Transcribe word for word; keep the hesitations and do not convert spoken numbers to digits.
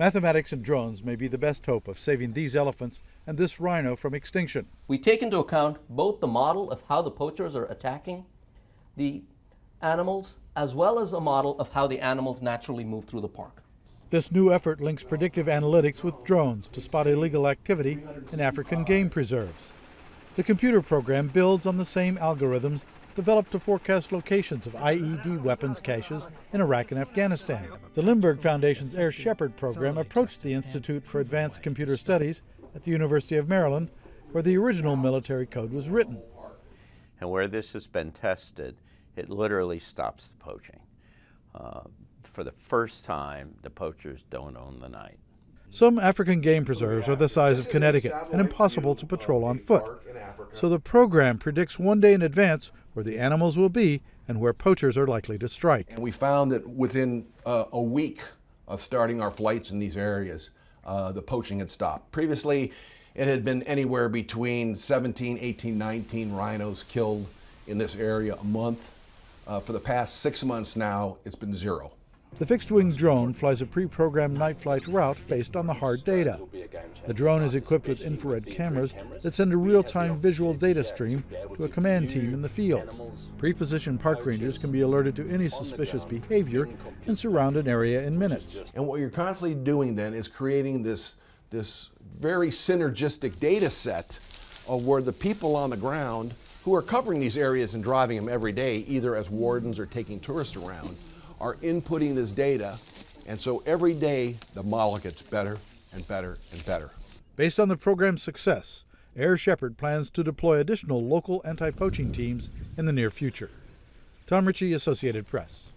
Mathematics and drones may be the best hope of saving these elephants and this rhino from extinction. We take into account both the model of how the poachers are attacking the animals, as well as a model of how the animals naturally move through the park. This new effort links predictive analytics with drones to spot illegal activity in African game preserves. The computer program builds on the same algorithms developed to forecast locations of I E D weapons caches in Iraq and Afghanistan. The Lindbergh Foundation's Air Shepherd program approached the Institute for Advanced Computer Studies at the University of Maryland, where the original military code was written. And where this has been tested, it literally stops the poaching. Uh, for the first time, the poachers don't own the night. Some African game preserves are the size of Connecticut and impossible to patrol on foot. So the program predicts one day in advance where the animals will be and where poachers are likely to strike. And we found that within uh, a week of starting our flights in these areas, uh, the poaching had stopped. Previously, it had been anywhere between seventeen, eighteen, nineteen rhinos killed in this area a month. Uh, for the past six months now, it's been zero. The fixed-wing drone flies a pre-programmed night flight route based on the hard data. The drone is equipped with infrared cameras that send a real-time visual data stream to a command team in the field. Pre-positioned park rangers can be alerted to any suspicious behavior and surround an area in minutes. And what you're constantly doing then is creating this, this very synergistic data set of where the people on the ground who are covering these areas and driving them every day, either as wardens or taking tourists around, are inputting this data, and so every day the model gets better and better and better. Based on the program's success, Air Shepherd plans to deploy additional local anti-poaching teams in the near future. Tom Ritchie, Associated Press.